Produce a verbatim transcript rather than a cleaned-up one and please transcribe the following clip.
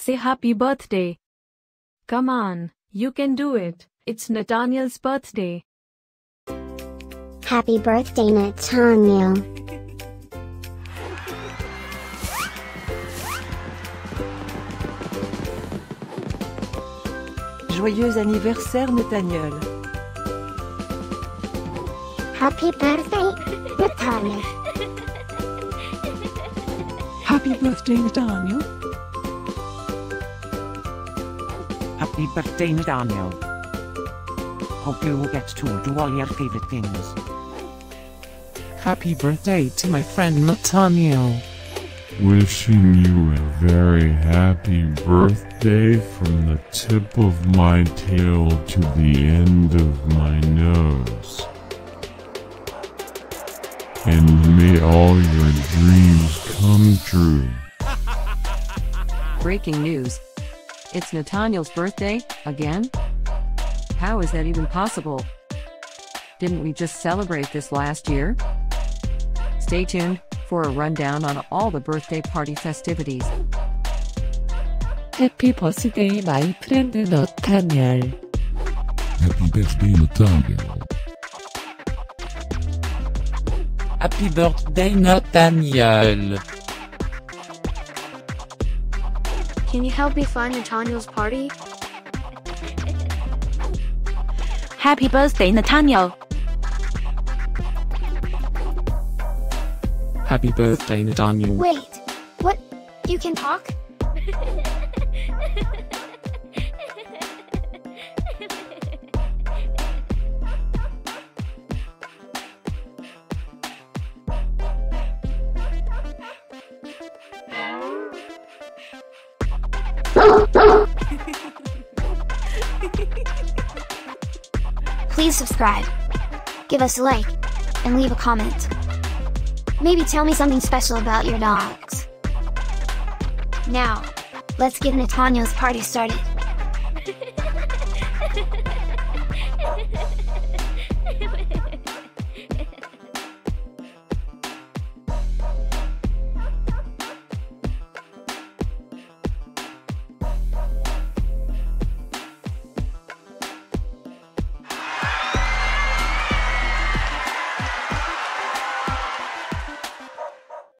Say happy birthday. Come on, you can do it. It's Nataniel's birthday. Happy birthday, Nataniel. Joyeux anniversaire, Nataniel. Happy birthday, Nataniel. Happy birthday, Nataniel. Happy birthday, Nataniel. Hope you will get to do all your favorite things. Happy birthday to my friend Nataniel. Wishing you a very happy birthday from the tip of my tail to the end of my nose. And may all your dreams come true. Breaking news. It's Nataniel's birthday, again? How is that even possible? Didn't we just celebrate this last year? Stay tuned for a rundown on all the birthday party festivities. Happy birthday, my friend Nataniel. Happy birthday, Nataniel. Happy birthday, Nataniel. Can you help me find Nataniel's party? Happy birthday, Nataniel. Happy birthday, Nataniel. Wait, what? You can talk? Please subscribe, give us a like, and leave a comment. Maybe tell me something special about your dogs. Now, let's get Nataniel's party started.